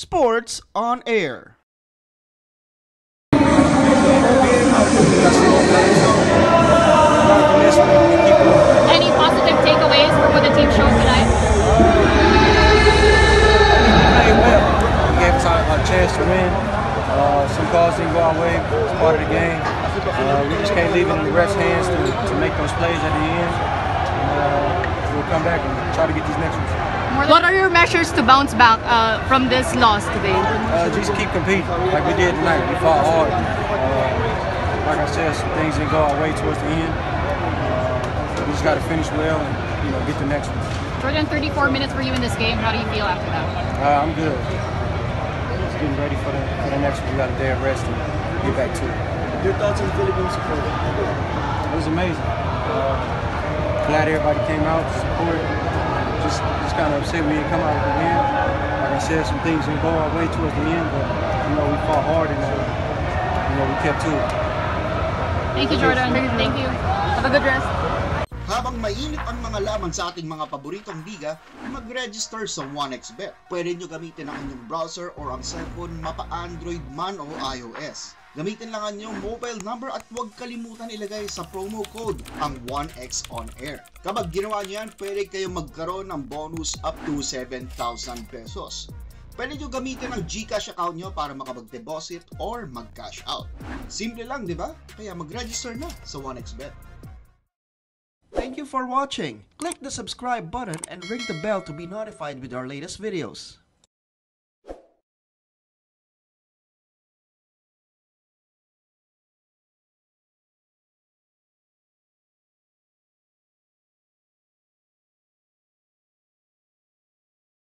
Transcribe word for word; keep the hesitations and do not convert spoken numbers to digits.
Sports on Air. Any positive takeaways from what the team showed tonight? Hey, well, we gave us a chance to win. Uh, some calls didn't go our way. It's part of the game. Uh, we just can't leave it in the refs' hands to, to make those plays at the end. Uh, we'll come back and try to get these next ones. What are your measures to bounce back uh, from this loss today? Uh, just keep competing like we did tonight. We fought hard. Uh, like I said, some things didn't go our way towards the end. Uh, we just got to finish well and you know get the next one. Jordan, thirty-four minutes for you in this game. How do you feel after that? Uh, I'm good. Just getting ready for the, for the next one. We got a day of rest and get back to it. Your thoughts on the Philippines support? It was amazing. Uh, glad everybody came out to support. Just, just kind of upset we didn't come out at the end. Like I said, some things didn't go our way towards the end, but you know we fought hard and uh, you know we kept to it. Thank you, Jordan. Thank you. Have a good rest. Habang mainit ang mga laman sa ating mga paboritong liga, mag-register sa one X bet. Pwede nyo gamitin ang inyong browser or ang cellphone, mapa-Android man o iOS. Gamitin lang ang inyong mobile number at huwag kalimutan ilagay sa promo code ang one X on air. Kapag ginawa nyo yan, pwede kayong magkaroon ng bonus up to seven thousand pesos. Pwede nyo gamitin ang GCash account nyo para makapag-deposit or mag-cash out. Simple lang, di ba? Kaya mag-register na sa one X bet. Thank you for watching. Click the subscribe button and ring the bell to be notified with our latest videos.